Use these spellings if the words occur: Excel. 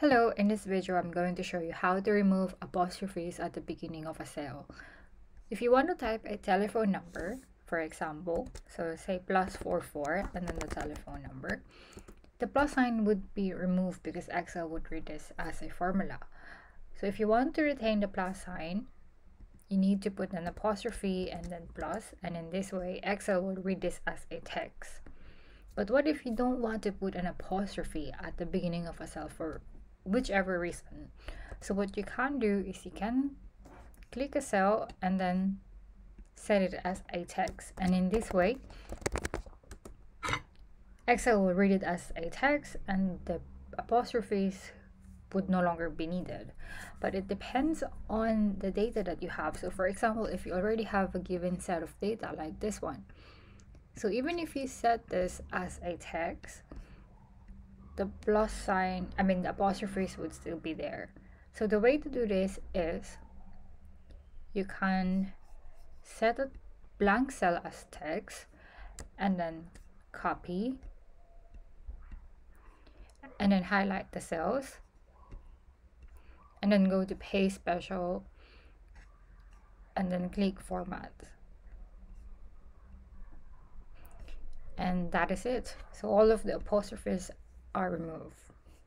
Hello, in this video I'm going to show you how to remove apostrophes at the beginning of a cell. If you want to type a telephone number, for example, so say +44 and then the telephone number, the plus sign would be removed because Excel would read this as a formula. So if you want to retain the plus sign, you need to put an apostrophe and then plus, and in this way Excel will read this as a text. But what if you don't want to put an apostrophe at the beginning of a cell for whichever reason? So what you can do is you can click a cell and then set it as a text, and in this way Excel will read it as a text and the apostrophes would no longer be needed. But it depends on the data that you have. So for example, if you already have a given set of data like this one, so even if you set this as a text, the plus sign, the apostrophes would still be there. So the way to do this is you can set a blank cell as text and then copy and then highlight the cells and then go to Pay Special and then click Format. And that is it. So all of the apostrophes are removed.